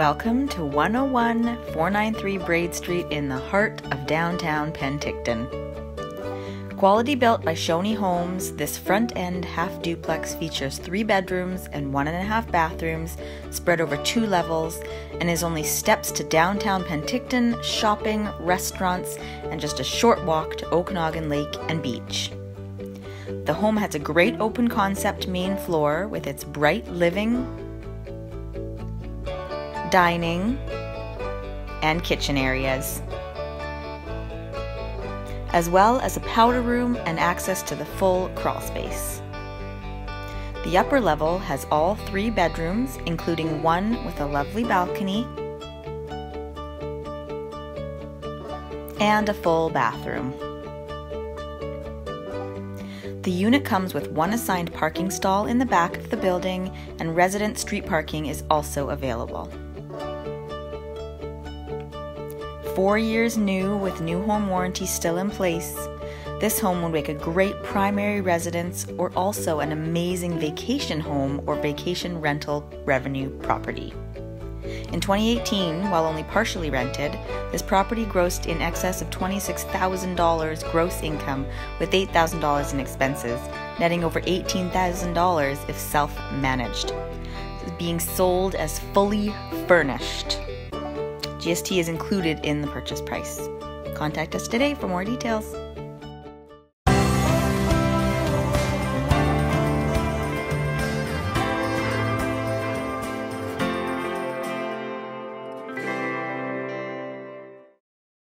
Welcome to 101 493 Braid Street in the heart of downtown Penticton. Quality built by Schoenne Homes, this front-end half-duplex features 3 bedrooms and 1.5 bathrooms spread over 2 levels and is only steps to downtown Penticton, shopping, restaurants, and just a short walk to Okanagan Lake and beach. The home has a great open concept main floor with its bright living, dining, and kitchen areas, as well as a powder room and access to the full crawl space. The upper level has all 3 bedrooms, including one with a lovely balcony and a full bathroom. The unit comes with 1 assigned parking stall in the back of the building, and resident street parking is also available. 4 years new with new home warranty still in place. This home would make a great primary residence or also an amazing vacation home or vacation rental revenue property. In 2018, while only partially rented, this property grossed in excess of $26,000 gross income with $8,000 in expenses, netting over $18,000 if self-managed. Being sold as fully furnished. GST is included in the purchase price. Contact us today for more details.